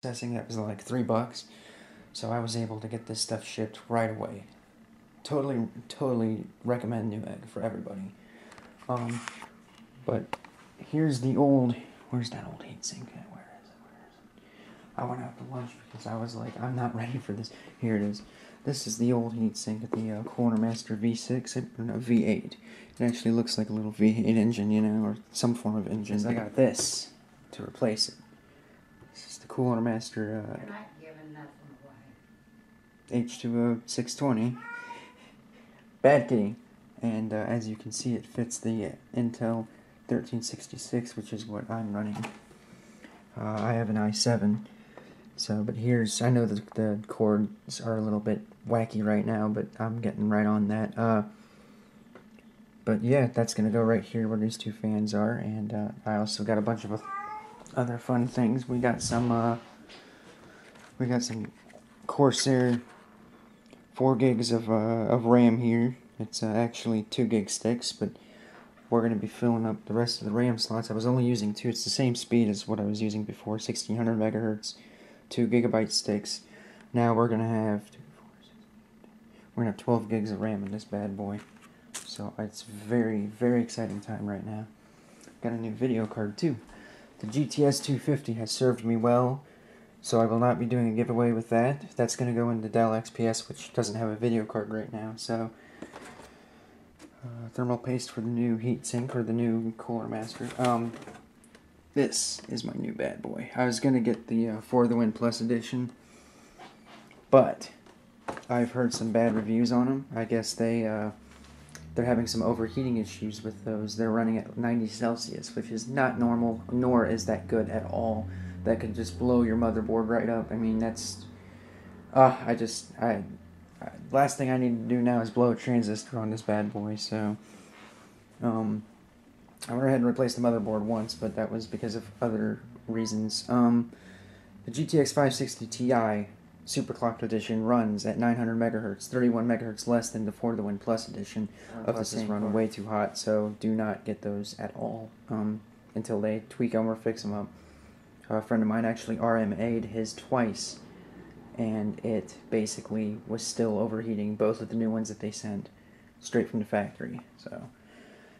Processing it was like $3, so I was able to get this stuff shipped right away. Totally recommend Newegg for everybody. But here's the old, where's that old heatsink? Where is it? I went out to lunch because I was like, I'm not ready for this. Here it is. This is the old heatsink at the Cooler Master V8. It actually looks like a little V8 engine, you know, or some form of engine. I got this to replace it. This is the Cooler Master H2O 620 bad kitty, and as you can see, it fits the Intel 1366, which is what I'm running. I have an i7, so but here's, I know that the cords are a little bit wacky right now, but I'm getting right on that. But yeah, that's gonna go right here where these two fans are, and I also got a bunch of other fun things. We got some Corsair 4 gigs of RAM here. It's actually 2 gig sticks, but we're gonna be filling up the rest of the RAM slots. I was only using two. It's the same speed as what I was using before, 1600 megahertz, 2 gigabyte sticks. Now we're gonna have 12 gigs of RAM in this bad boy. So it's very exciting time right now. Got a new video card too. The GTS 250 has served me well, so I will not be doing a giveaway with that. That's going to go into Dell XPS, which doesn't have a video card right now. So, thermal paste for the new heatsink, or the new Cooler Master. This is my new bad boy. I was going to get the For the Win Plus edition, but I've heard some bad reviews on them. I guess they're having some overheating issues with those. They're running at 90 Celsius, which is not normal, nor is that good at all. That could just blow your motherboard right up. I mean, that's... last thing I need to do now is blow a transistor on this bad boy, so... I went ahead and replaced the motherboard once, but that was because of other reasons. The GTX 560 Ti Superclocked edition runs at 900 megahertz, 31 megahertz less than the For the Win Plus edition. Of this is run way too hot, so do not get those at all until they tweak them or fix them up. A friend of mine actually RMA'd his twice, and it basically was still overheating, both of the new ones that they sent straight from the factory. So,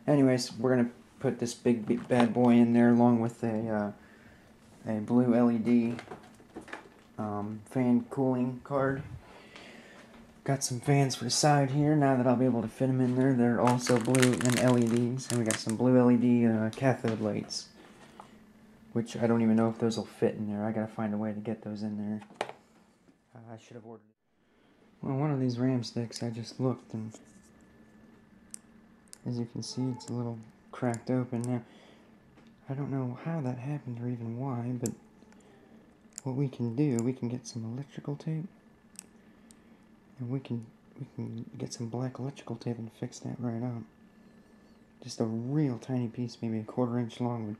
anyways, we're gonna put this big bad boy in there along with a blue LED. Fan cooling card. Got some fans for the side here now that I'll be able to fit them in there. They're also blue and LEDs, and we got some blue LED cathode lights, which I don't even know if those will fit in there. I gotta find a way to get those in there. I should have ordered it. Well, one of these RAM sticks, I just looked, and as you can see, it's a little cracked open now. I don't know how that happened or even why, but what we can do, we can get some electrical tape, and we can get some black electrical tape and fix that right up. Just a real tiny piece, maybe a quarter-inch long,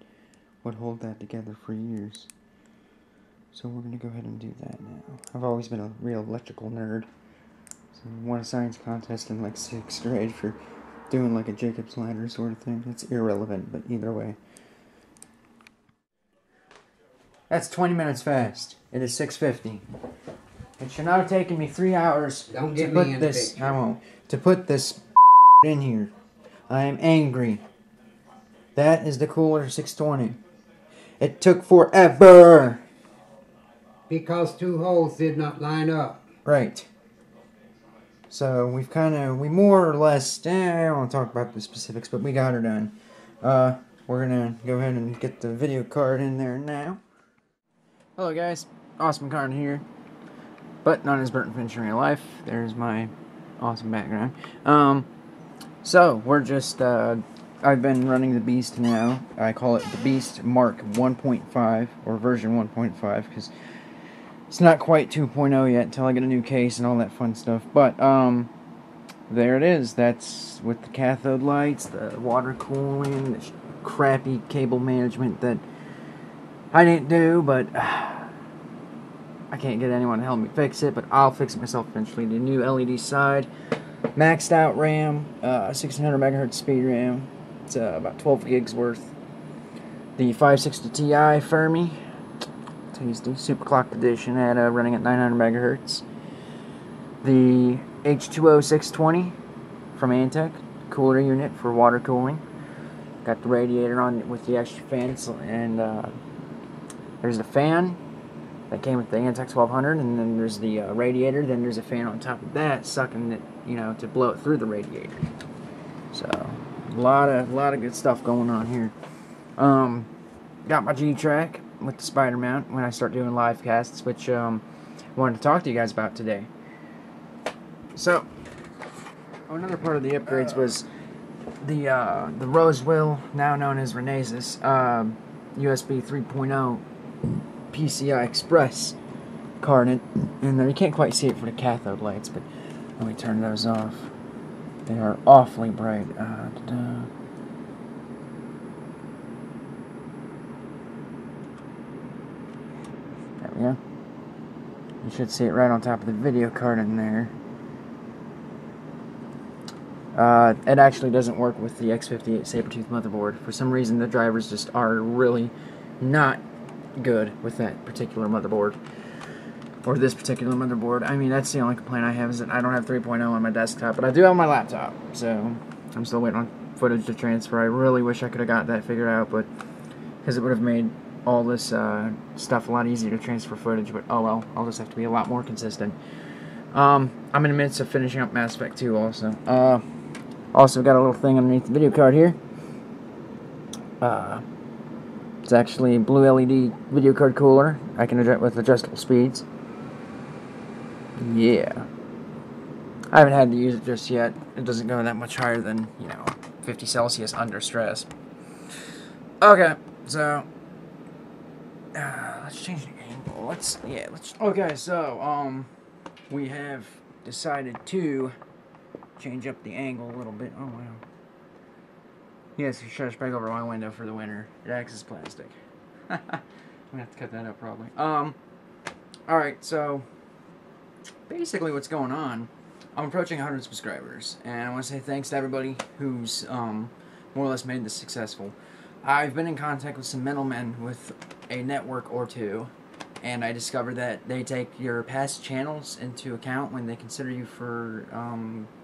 would hold that together for years. So we're gonna go ahead and do that now. I've always been a real electrical nerd. So I won a science contest in like 6th grade for doing like a Jacob's ladder sort of thing. It's irrelevant, but either way. That's 20 minutes fast. It is 6:50. It should not have taken me 3 hours to put this. I won't. To put this in here. I am angry. That is the Cooler 620. It took forever. Because two holes did not line up. Right. So we've kind of, we more or less. I don't want to talk about the specifics, but we got her done. We're gonna go ahead and get the video card in there now. Hello guys, Awesome Karn here, but not as Burton Finch in real life. There's my awesome background. So we're just, I've been running the Beast now. I call it the Beast Mark 1.5, or version 1.5, because it's not quite 2.0 yet until I get a new case and all that fun stuff. But there it is. That's with the cathode lights, the water cooling, the crappy cable management that I didn't do, but I can't get anyone to help me fix it, but I'll fix it myself eventually. The new LED side, maxed out RAM, 1600 megahertz speed RAM, it's about 12 gigs worth. The 560 Ti Fermi, he's the Superclocked edition at running at 900 MHz. The H2O 620 from Antec, cooler unit for water cooling. Got the radiator on with the extra fans, and there's the fan that came with the Antec 1200, and then there's the radiator, then there's a fan on top of that sucking it, you know, to blow it through the radiator. So a lot of good stuff going on here. Got my G-Track with the spider mount when I start doing live casts, which I wanted to talk to you guys about today. So another part of the upgrades was the Rosewell, now known as Renesas, USB 3.0 PCI Express card in there. You can't quite see it for the cathode lights, but let me turn those off. They are awfully bright. There we go. You should see it right on top of the video card in there. It actually doesn't work with the X58 Sabertooth motherboard. For some reason, the drivers just are really not good with that particular motherboard. Or this particular motherboard. I mean, that's the only complaint I have, is that I don't have 3.0 on my desktop, but I do have my laptop. So I'm still waiting on footage to transfer. I really wish I could have got that figured out, but because it would have made all this stuff a lot easier to transfer footage. But oh well, I'll just have to be a lot more consistent. I'm in the midst of finishing up Mass Effect 2 also. Also got a little thing underneath the video card here. It's actually a blue LED video card cooler. I can adjust with adjustable speeds. Yeah. I haven't had to use it just yet. It doesn't go that much higher than, you know, 50 Celsius under stress. Okay, so let's change the angle. Let's okay, so we have decided to change up the angle a little bit. Oh, wow. Yes, you stretch back over my window for the winter. It acts as plastic. I'm gonna have to cut that up probably. Alright, so basically what's going on, I'm approaching 100 subscribers, and I want to say thanks to everybody who's more or less made this successful. I've been in contact with some middlemen with a network or two, and I discovered that they take your past channels into account when they consider you for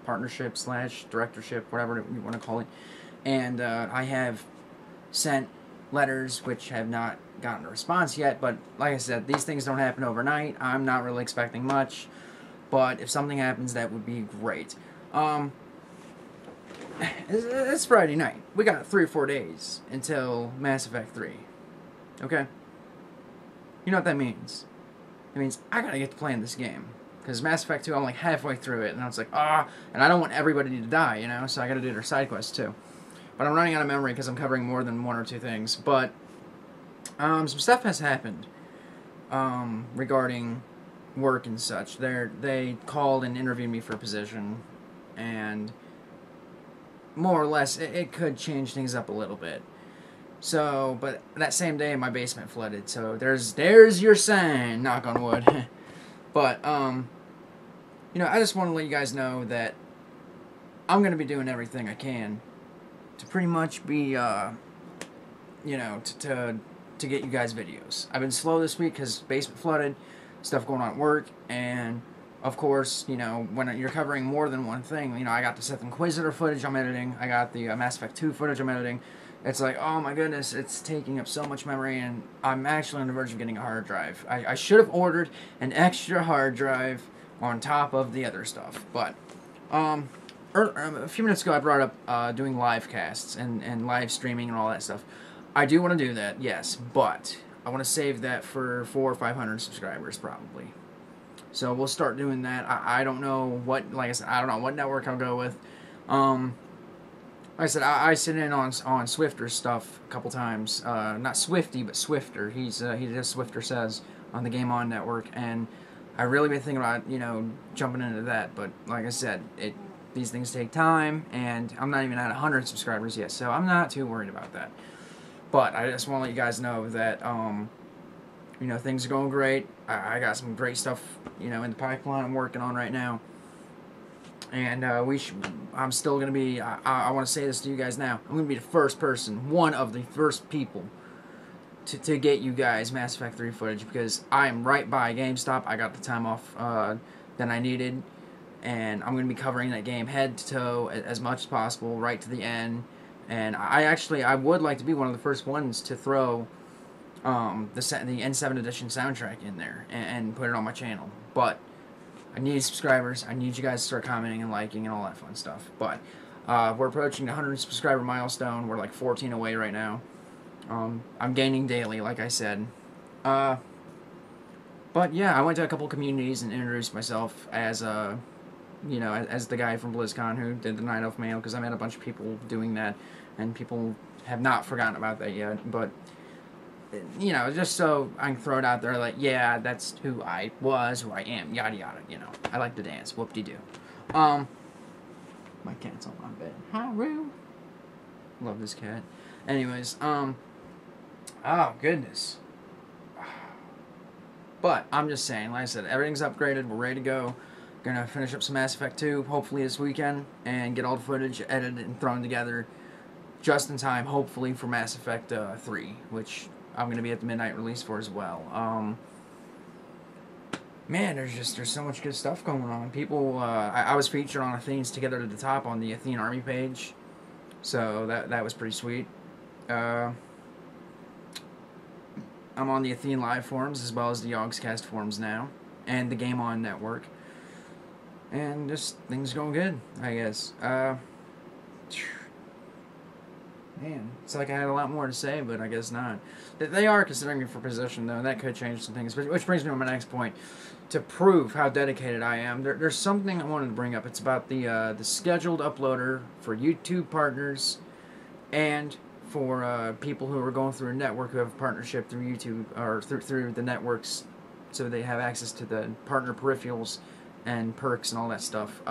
partnership / directorship, whatever you want to call it. And I have sent letters which have not gotten a response yet, but like I said, these things don't happen overnight. I'm not really expecting much, but if something happens, that would be great. It's Friday night. We got 3 or 4 days until Mass Effect 3. Okay? You know what that means? It means I gotta get to playing this game. Because Mass Effect 2, I'm like halfway through it, and I was like, ah, and I don't want everybody to die, you know, so I gotta do their side quests too. But I'm running out of memory because I'm covering more than 1 or 2 things. But some stuff has happened regarding work and such. They called and interviewed me for a position, and more or less, it could change things up a little bit. So, but that same day, my basement flooded. So there's your sign, knock on wood. But you know, I just want to let you guys know that I'm gonna be doing everything I can to pretty much be, you know, to get you guys videos. I've been slow this week because basement flooded, stuff going on at work, and of course, you know, when you're covering more than 1 thing, you know, I got the Sith Inquisitor footage I'm editing, I got the Mass Effect 2 footage I'm editing. It's like, oh my goodness, it's taking up so much memory, and I'm actually on the verge of getting a hard drive. I should have ordered an extra hard drive on top of the other stuff, but a few minutes ago, I brought up doing live casts and live streaming and all that stuff. I do want to do that, yes, but I want to save that for 400 or 500 subscribers, probably. So we'll start doing that. I don't know what, like I said, I don't know what network I'll go with. Like I said, I sit in on Swifter's stuff a couple times. Not Swifty, but Swifter. He does Swifter Says on the Game On Network, and I really been thinking about, you know, jumping into that. But like I said, these things take time, and I'm not even at 100 subscribers yet, so I'm not too worried about that. But I just want to let you guys know that, you know, things are going great. I got some great stuff, you know, in the pipeline I'm working on right now. And I'm still going to be, I want to say this to you guys now, I'm going to be the first person, one of the first people to get you guys Mass Effect 3 footage, because I'm right by GameStop. I got the time off that I needed, and I'm going to be covering that game head to toe as much as possible, right to the end. And I would like to be one of the first ones to throw the N7 edition soundtrack in there and put it on my channel. But I need subscribers. I need you guys to start commenting and liking and all that fun stuff. But we're approaching the 100 subscriber milestone. We're like 14 away right now. I'm gaining daily, like I said. But yeah, I went to a couple communities and introduced myself as you know, as the guy from BlizzCon who did the Night Elf Mail, because I met a bunch of people doing that, and people have not forgotten about that yet. But you know, just so I can throw it out there, like, yeah, that's who I was, who I am, yada yada. You know, I like to dance, whoop de doo. My cat's on my bed. Hi, Roo. Love this cat. Anyways, oh goodness. But I'm just saying, like I said, everything's upgraded. We're ready to go. Gonna finish up some Mass Effect 2 hopefully this weekend and get all the footage edited and thrown together just in time, hopefully, for Mass Effect 3, which I'm gonna be at the midnight release for as well. Man, there's so much good stuff going on. People, I was featured on Athene's Together to the Top on the Athene Army page, so that was pretty sweet. I'm on the Athene Live forums as well as the Yogscast forums now, and the Game On Network. And just things going good, I guess. Man, it's like I had a lot more to say, but I guess not. They are considering me for position, though. That could change some things, which brings me to my next point. To prove how dedicated I am, there's something I wanted to bring up. It's about the scheduled uploader for YouTube partners and for people who are going through a network who have a partnership through YouTube or through the networks, so they have access to the partner peripherals and perks and all that stuff.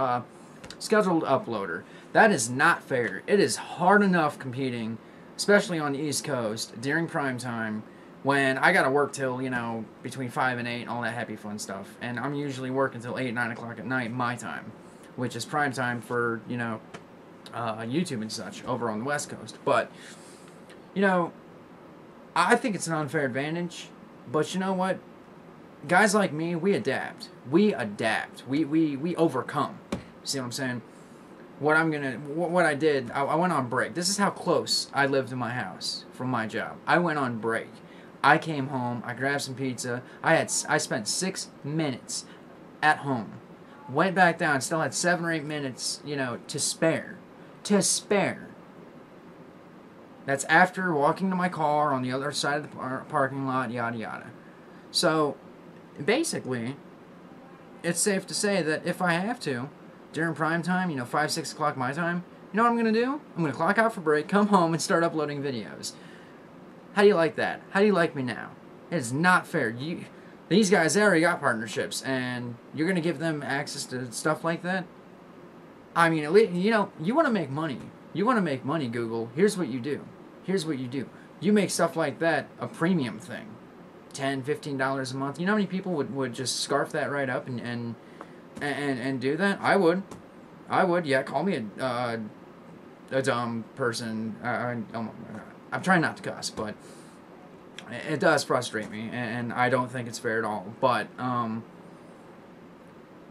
Scheduled uploader. That is not fair. It is hard enough competing, especially on the East Coast, during prime time, when I gotta work till, you know, between 5 and 8 and all that happy fun stuff. And I'm usually working till 8, 9 o'clock at night, my time, which is prime time for, you know, YouTube and such over on the West Coast. But, you know, I think it's an unfair advantage, but you know what? Guys like me, we adapt. We overcome. See what I'm saying? What I did, I went on break. This is how close I lived to my house from my job. I went on break. I came home. I grabbed some pizza. I spent 6 minutes at home. Went back down. Still had 7 or 8 minutes, you know, to spare. That's after walking to my car on the other side of the parking lot. Yada yada. So, basically, it's safe to say that if I have to, during prime time, you know, 5, 6 o'clock my time, you know what I'm going to do? I'm going to clock out for break, come home, and start uploading videos. How do you like that? How do you like me now? It is not fair. These guys already got partnerships, and you're going to give them access to stuff like that? I mean, at least, you know, you want to make money. You want to make money, Google. Here's what you do. You make stuff like that a premium thing. $10, $15 a month. You know how many people would just scarf that right up and do that? I would. Yeah, call me a dumb person. I'm trying not to cuss, but it does frustrate me, and I don't think it's fair at all. But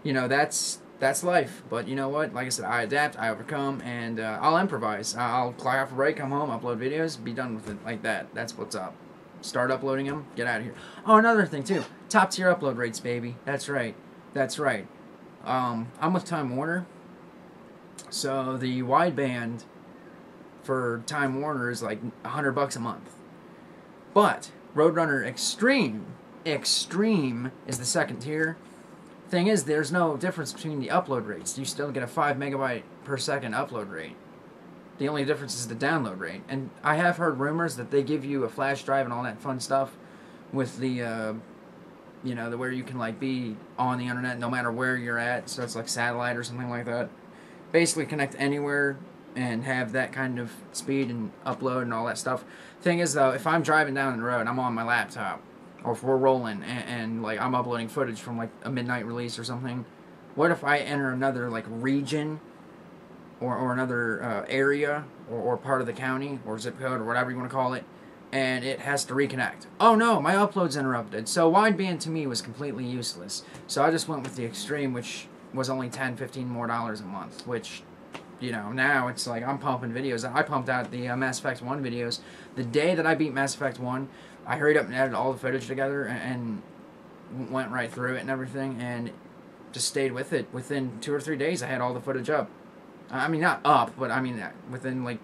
you know, that's life. But you know what? Like I said, I adapt, I overcome, and I'll improvise. I'll clock off a break, come home, upload videos, be done with it like that. That's what's up. Start uploading them. Get out of here. Oh, another thing, too. Top tier upload rates, baby. That's right. I'm with Time Warner. So the wideband for Time Warner is like $100 a month. But Roadrunner Extreme is the second tier. Thing is, there's no difference between the upload rates. You still get a 5 megabyte per second upload rate. The only difference is the download rate, and I have heard rumors that they give you a flash drive and all that fun stuff with the, you know, where you can like be on the internet no matter where you're at. So it's like satellite or something like that. Basically, connect anywhere and have that kind of speed and upload and all that stuff. Thing is, though, if I'm driving down the road, I'm on my laptop, or if we're rolling and like I'm uploading footage from like a midnight release or something. What if I enter another like region? Or another area, or part of the county, or zip code, or whatever you want to call it, and it has to reconnect. Oh no, my upload's interrupted. So wideband to me was completely useless. So I just went with the extreme, which was only $10–15 more a month, which, you know, now it's like I'm pumping videos. I pumped out the Mass Effect 1 videos. The day that I beat Mass Effect 1, I hurried up and added all the footage together and went right through it and everything, and just stayed with it. Within 2 or 3 days, I had all the footage up. I mean, not up, but I mean, within like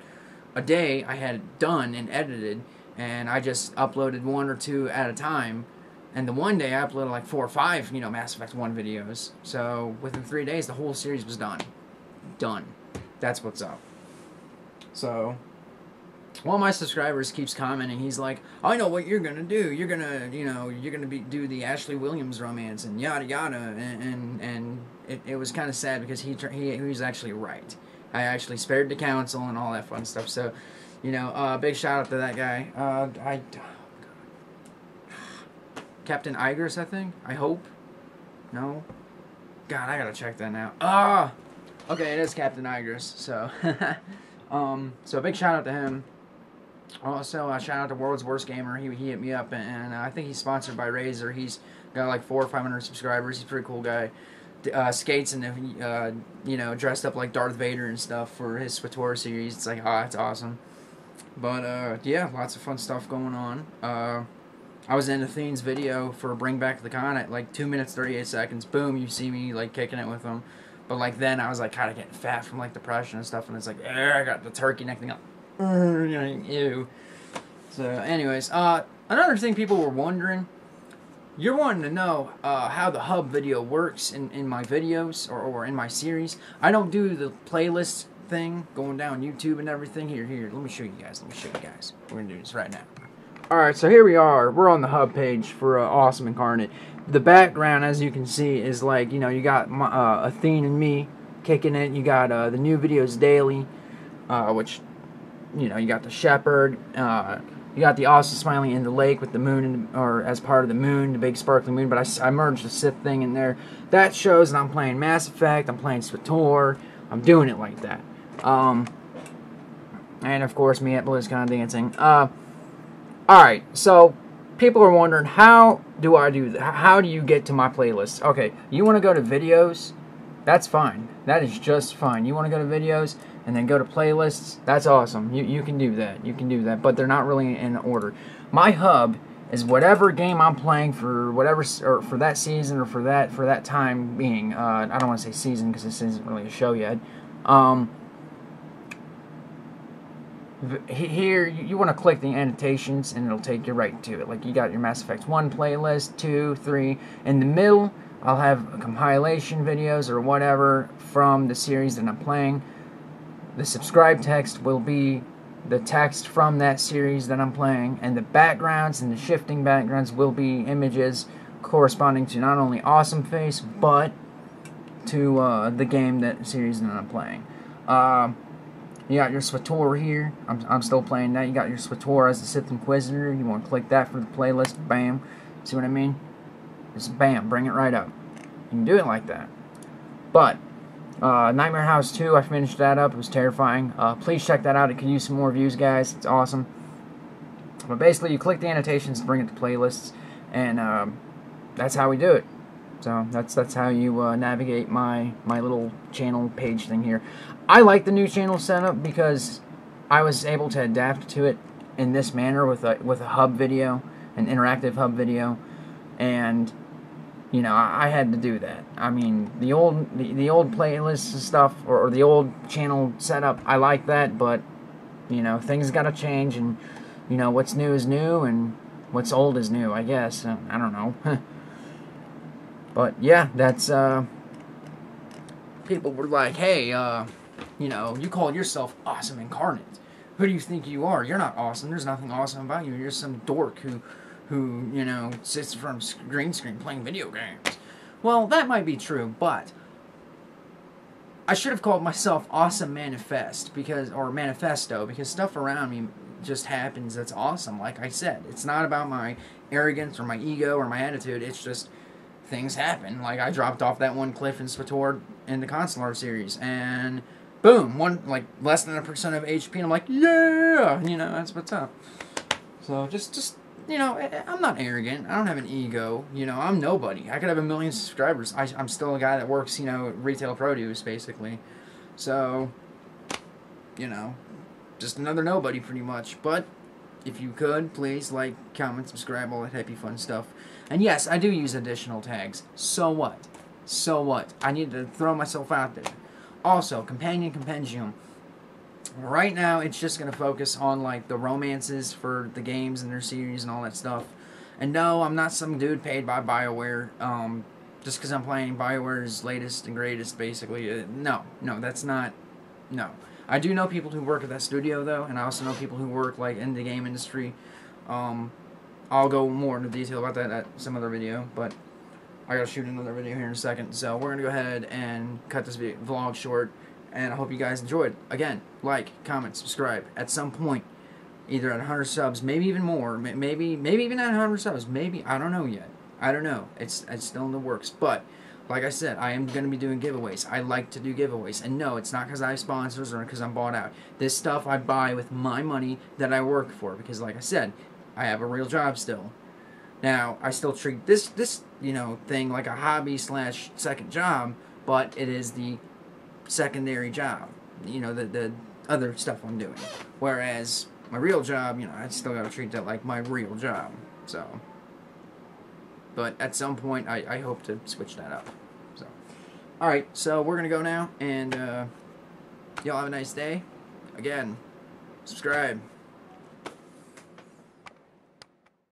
a day, I had it done and edited, and I just uploaded 1 or 2 at a time. And the one day, I uploaded like 4 or 5, you know, Mass Effect 1 videos. So within 3 days, the whole series was done. That's what's up. So one of my subscribers keeps commenting. He's like, I know what you're gonna do. You're gonna, you know, you're gonna do the Ashley Williams romance and yada yada. And it was kind of sad because he was actually right. I actually spared the council and all that fun stuff. So, you know, big shout out to that guy. Captain Ingress, I think. I hope. No. God, I gotta check that now. Okay, it is Captain Ingress. So, so big shout out to him. Also, shout out to World's Worst Gamer. He hit me up, and I think he's sponsored by Razer. He's got like 400 or 500 subscribers. He's a pretty cool guy. Skates and you know, dressed up like Darth Vader and stuff for his SWTOR series. It's like, oh, that's awesome. But yeah, lots of fun stuff going on. I was in Athene's video for Bring Back the Con at like 2 minutes 38 seconds. Boom, you see me like kicking it with them. But like then I was like kind of getting fat from like depression and stuff, and it's like, I got the turkey neck thing up. Ew. So anyways, another thing people were wondering, you're wanting to know how the hub video works in my videos or in my series. I don't do the playlist thing going down YouTube and everything. Here, let me show you guys. We're gonna do this right now. Alright, so here we are. We're on the hub page for Awesome Incarnate. The background, as you can see, is like, you know, you got my, Athene and me kicking it. You got the new videos daily, which, you know, you got the shepherd. You got the awesome smiling in the lake with the moon, or as part of the moon, the big sparkling moon. But I merged the Sith thing in there. That shows that I'm playing Mass Effect. I'm playing SWTOR. I'm doing it like that. And of course, me at BlizzCon dancing. Alright, so people are wondering, how do I do that? How do you get to my playlist? Okay, you want to go to videos? That's fine. That is just fine. You want to go to videos and then go to playlists? That's awesome. You can do that. You can do that, but they're not really in order. My hub is whatever game I'm playing for whatever, or for that season, or for that time being. I don't want to say season because this isn't really a show yet. Here, you want to click the annotations and it'll take you right to it. Like, you got your Mass Effect 1 playlist, 2, 3. In the middle, I'll have compilation videos or whatever from the series that I'm playing. The subscribe text will be the text from that series that I'm playing. And the backgrounds and the shifting backgrounds will be images corresponding to not only Awesome Face, but to the game, that series that I'm playing. You got your SWTOR here. I'm still playing that. You got your SWTOR as the Sith Inquisitor. You want to click that for the playlist. Bam. See what I mean? Just bam. Bring it right up. You can do it like that. But Nightmare House 2, I finished that up. It was terrifying. Please check that out. It could use some more views, guys. It's awesome. But basically, you click the annotations, bring it to playlists, and that's how we do it. So that's how you navigate my little channel page thing here. I like the new channel setup because I was able to adapt to it in this manner with a hub video, an interactive hub video, and you know I had to do that. I mean the old playlists and stuff or the old channel setup, I like that, but you know things got to change, and you know what's new is new and what's old is new, I guess. I don't know. But yeah, that's people were like, hey, you know, you call yourself Awesome Incarnate. Who do you think you are? You're not awesome. There's nothing awesome about you. You're some dork who you know, sits in front of a green screen playing video games. Well, that might be true, but I should have called myself Awesome Manifest or Manifesto, because stuff around me just happens that's awesome. Like I said, it's not about my arrogance or my ego or my attitude. It's just things happen. Like I dropped off that one cliff in SWTOR in the Consular series, and boom, one like less than 1% of HP, and I'm like, yeah, you know, that's what's up. So just you know, I'm not arrogant. I don't have an ego. You know, I'm nobody. I could have a million subscribers. I'm still a guy that works, you know, retail produce, basically. So, you know, just another nobody, pretty much. But if you could, please like, comment, subscribe, all that happy, fun stuff. And yes, I do use additional tags. So what? So what? I need to throw myself out there. Also, Companion Compendium. Right now, it's just going to focus on, like, the romances for the games and their series and all that stuff. And no, I'm not some dude paid by BioWare, just because I'm playing BioWare's latest and greatest, basically. No, that's not... No. I do know people who work at that studio, though, and I also know people who work, like, in the game industry. I'll go more into detail about that at some other video, but I gotta shoot another video here in a second, so we're gonna go ahead and cut this vlog short. And I hope you guys enjoyed. Again, like, comment, subscribe. At some point, either at 100 subs, maybe even more, maybe even at 100 subs, maybe, I don't know yet. I don't know. It's still in the works. But like I said, I am going to be doing giveaways. I like to do giveaways. And no, it's not because I have sponsors or because I'm bought out. This stuff I buy with my money that I work for, because like I said, I have a real job still. Now, I still treat this you know, thing like a hobby / second job, but it is the secondary job, you know, the other stuff I'm doing. Whereas my real job, you know, I still gotta treat that like my real job. So, but at some point, I hope to switch that up. So, all right, so we're gonna go now, and y'all have a nice day. Again, subscribe.